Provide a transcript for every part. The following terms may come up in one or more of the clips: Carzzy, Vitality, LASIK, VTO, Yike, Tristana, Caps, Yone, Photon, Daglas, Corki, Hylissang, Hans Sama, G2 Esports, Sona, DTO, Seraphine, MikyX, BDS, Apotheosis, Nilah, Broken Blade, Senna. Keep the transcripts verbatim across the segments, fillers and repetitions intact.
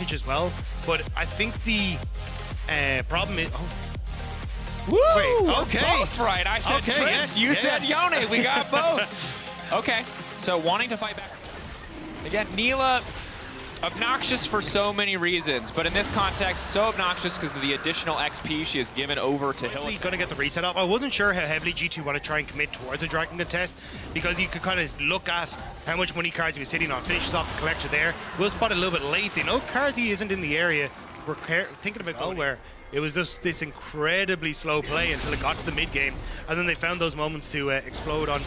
advantage as well. But I think the uh, problem is... Oh. Woo! Wait, okay. Both right. I said okay, Trist, yes, you yeah. said Yone. We got both. Okay, so wanting to fight back. Again, Nilah, obnoxious for so many reasons, but in this context, so obnoxious because of the additional X P she has given over to Hylissang. He's going to get the reset up. I wasn't sure how heavily G two want to try and commit towards a Dragon Contest because you could kind of look at how much money Carzzy was sitting on. Finishes off the Collector there. We'll spot a little bit late. They know Carzzy isn't in the area. We're thinking about nowhere. It was just this incredibly slow play until it got to the mid-game, and then they found those moments to uh, explode on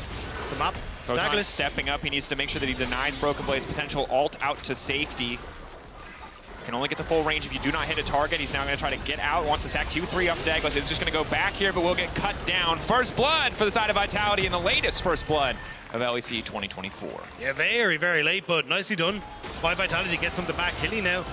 the map. Daglas stepping up. He needs to make sure that he denies Broken Blade's potential ult out to safety. Can only get the full range if you do not hit a target. He's now going to try to get out. Wants to sack Q three up Daglas. Is just going to go back here, but will get cut down. First blood for the side of Vitality, and the latest first blood of L E C twenty twenty-four. Yeah, very, very late, but nicely done by Vitality to get something back. Hilly now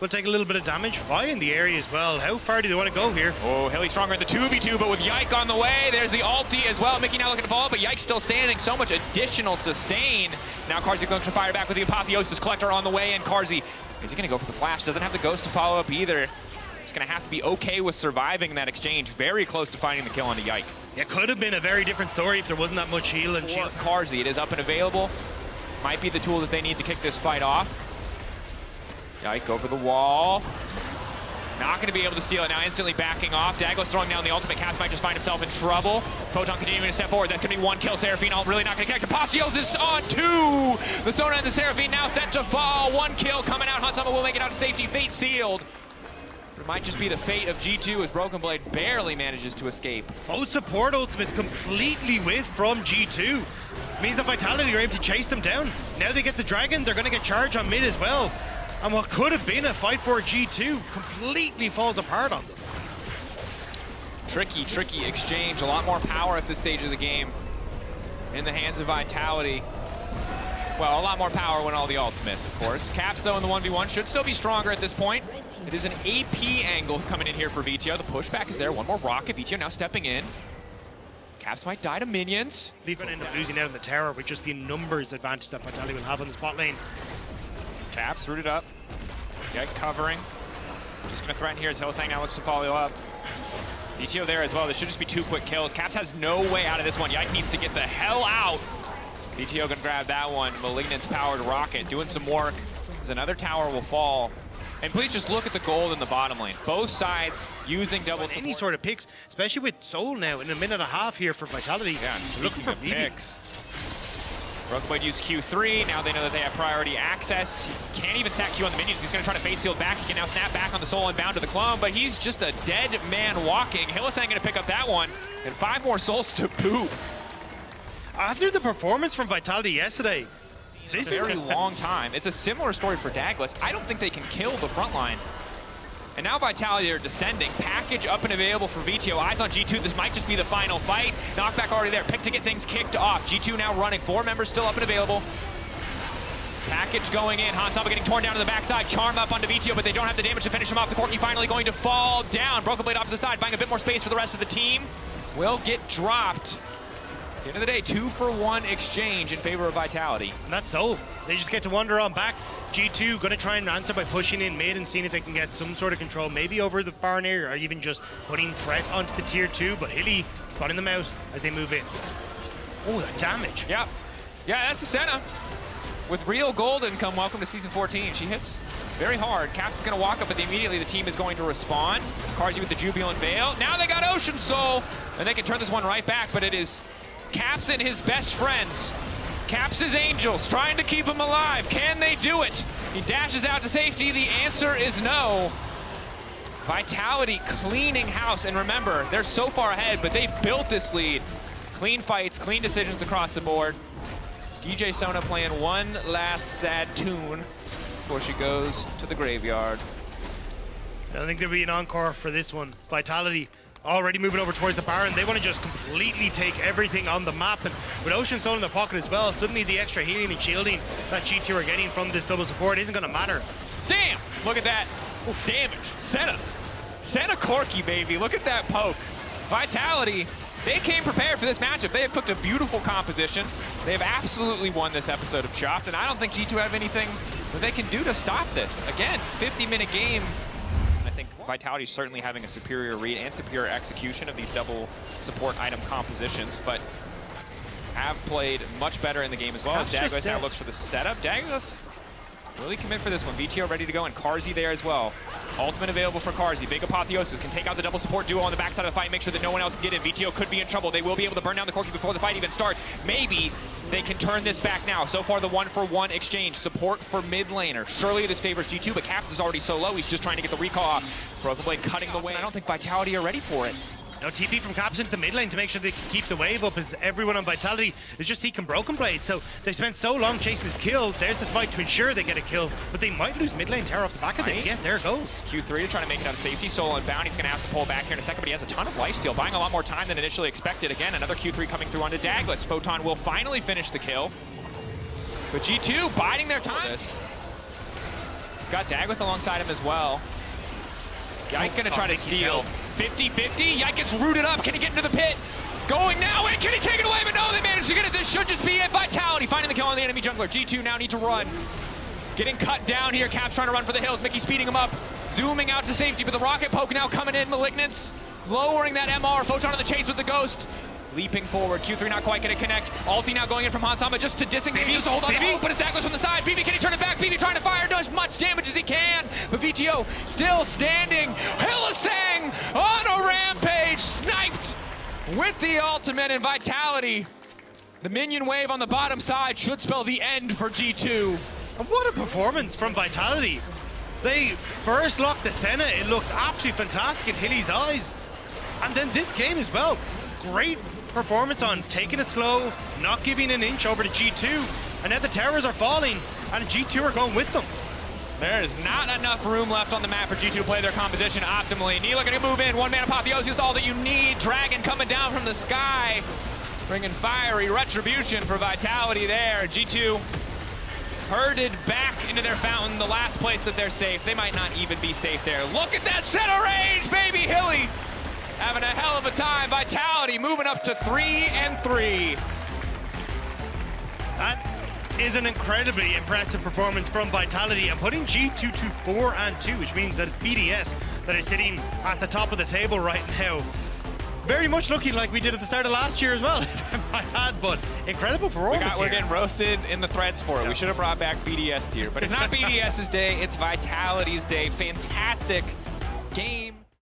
will take a little bit of damage. Why in the area as well? How far do they want to go here? Oh, Hilly stronger in the two v two, but with Yike on the way, there's the ulti as well. Miky now looking to fall, but Yike still standing. So much additional sustain. Now Carzzy going to fire back with the Apotheosis Collector on the way, and Carzzy, is he going to go for the flash? Doesn't have the Ghost to follow up either. He's going to have to be okay with surviving that exchange. Very close to finding the kill on the Yike. It could have been a very different story if there wasn't that much heal and shield. Carzzy, it is up and available. Might be the tool that they need to kick this fight off. Yike over the wall. Not going to be able to steal it now, instantly backing off. Daglas throwing down the ultimate. Caps might just find himself in trouble. Photon continuing to step forward. That's going to be one kill. Seraphine ult really not going to connect. Apotheosis is on two. The Sona and the Seraphine now set to fall. One kill coming out. Hans Sama will make it out to safety. Fate sealed. It might just be the fate of G two as Broken Blade barely manages to escape. Both support ultimates completely whiffed from G two. It means that Vitality are able to chase them down. Now they get the Dragon. They're going to get charged on mid as well. And what could have been a fight for G two completely falls apart on them. Tricky, tricky exchange. A lot more power at this stage of the game in the hands of Vitality. Well, a lot more power when all the ults miss, of course. Caps, though, in the one v one should still be stronger at this point. It is an A P angle coming in here for V T O. The pushback is there. One more rocket. V T O now stepping in. Caps might die to minions. They're going to end up losing out in the tower with just the numbers advantage that Vitality will have on the spot lane. Caps rooted up. Yike covering. Just going to threaten here as Hylissang now looks to follow up. D T O there as well. This should just be two quick kills. Caps has no way out of this one. Yike needs to get the hell out. D T O going to grab that one. Malignant's powered rocket doing some work as another tower will fall. And please just look at the gold in the bottom lane. Both sides using double support. Any sort of picks, especially with Soul now in a minute and a half here for Vitality. Yeah, looking for picks. Broken Blade used Q three, now they know that they have priority access. He can't even stack Q on the minions. He's going to try to Fate Seal back. He can now snap back on the Soul Inbound to the clone, but he's just a dead man walking. Hylissang going to pick up that one, and five more Souls to boot. After the performance from Vitality yesterday, this is a very long time. It's a similar story for Daglas. I don't think they can kill the front line. And now Vitality are descending. Package up and available for V T O. Eyes on G two. This might just be the final fight. Knockback already there. Pick to get things kicked off. G two now running. Four members still up and available. Package going in. Hans Sama getting torn down to the backside. Charm up onto V T O, but they don't have the damage to finish him off. The Corki finally going to fall down. Broken Blade off to the side, buying a bit more space for the rest of the team. Will get dropped. At the end of the day, two for one exchange in favor of Vitality. And that's so. They just get to wander on back. G two going to try and answer by pushing in mid and seeing if they can get some sort of control, maybe over the barn area or even just putting threat onto the tier two, but Hilly spotting them out as they move in. Oh, that damage. Yeah. Yeah, that's the Senna. With real gold income, welcome to Season fourteen. She hits very hard. Caps is going to walk up, but immediately the team is going to respond. Carzzy with the Jubilant Veil. Now they got Ocean Soul, and they can turn this one right back, but it is Caps and his best friends. Caps his Angels, trying to keep him alive. Can they do it? He dashes out to safety. The answer is no. Vitality cleaning house, and remember, they're so far ahead, but they've built this lead. Clean fights, clean decisions across the board. D J Sona playing one last sad tune before she goes to the graveyard. I don't think there'll be an encore for this one. Vitality already moving over towards the Baron. They want to just completely take everything on the map. And with Ocean Soul in the pocket as well, suddenly the extra healing and shielding that G two are getting from this double support isn't going to matter. Damn! Look at that. Oof. Damage. Senna. Senna Corki, baby. Look at that poke. Vitality, they came prepared for this matchup. They have cooked a beautiful composition. They have absolutely won this episode of Chopped, and I don't think G two have anything what they can do to stop this. Again, fifty minute game. I think Vitality is certainly having a superior read and superior execution of these double support item compositions, but have played much better in the game as well. Caps as Daglas now looks for the setup. Daglas really commit for this one. V T O ready to go, and Carzzy there as well. Ultimate available for Carzzy. Big Apotheosis can take out the double support duo on the backside of the fight, make sure that no one else can get in. V T O could be in trouble. They will be able to burn down the Corki before the fight even starts. Maybe they can turn this back now. So far, the one-for-one exchange. Support for mid laner. Surely this favors G two, but Caps is already so low, he's just trying to get the recall off. Broken Blade cutting the way. I don't think Vitality are ready for it. No T P from Caps into the mid lane to make sure they can keep the wave up, as everyone on Vitality is just seeking Broken Blade. So they spent so long chasing this kill. There's this fight to ensure they get a kill, but they might lose mid lane tower off the back of this. Right. Yeah, there it goes. Q three trying to make it out of safety. Solo and Bounty's going to have to pull back here in a second, but he has a ton of lifesteal, buying a lot more time than initially expected. Again, another Q three coming through onto Daglas. Photon will finally finish the kill, but G two biding their time. He's got Daglas alongside him as well. Yike gonna try to steal. fifty fifty, Yike gets rooted up. Can he get into the pit? Going now, and can he take it away? But no, they managed to get it. This should just be it. Vitality finding the kill on the enemy jungler. G two now need to run. Getting cut down here. Caps trying to run for the hills. Mickey speeding him up. Zooming out to safety, but the rocket poke now coming in. Malignants lowering that M R. Photon on the chase with the Ghost. Leaping forward, Q three not quite gonna connect. Ulti now going in from Hans Sama just to disengage, B B, just to hold on to hope, but it's Daglas from the side. B B, can he turn it back? B B trying to fire, does much damage as he can, but V T O still standing. Hylissang on a rampage, sniped with the ultimate, and Vitality. The minion wave on the bottom side should spell the end for G two. And what a performance from Vitality. They first locked the Senna, it looks absolutely fantastic in Hilly's eyes. And then this game as well, great performance on taking it slow, not giving an inch over to G two, and now the towers are falling, and G two are going with them. There is not enough room left on the map for G two to play their composition optimally. Nilah gonna move in, one-man Apotheosis, all that you need. Dragon coming down from the sky, bringing fiery retribution for Vitality there. G two herded back into their fountain, the last place that they're safe. They might not even be safe there. Look at that set of range, baby. Hilly having a hell of a time. Vitality moving up to three and three. That is an incredibly impressive performance from Vitality, and putting G two to four and two, which means that it's B D S that is sitting at the top of the table right now. Very much looking like we did at the start of last year as well, if I had, but incredible performance. We got, we're here. Getting roasted in the threads for it. Yeah. We should have brought back B D S tier, but it's not BDS's day, it's Vitality's day. Fantastic game.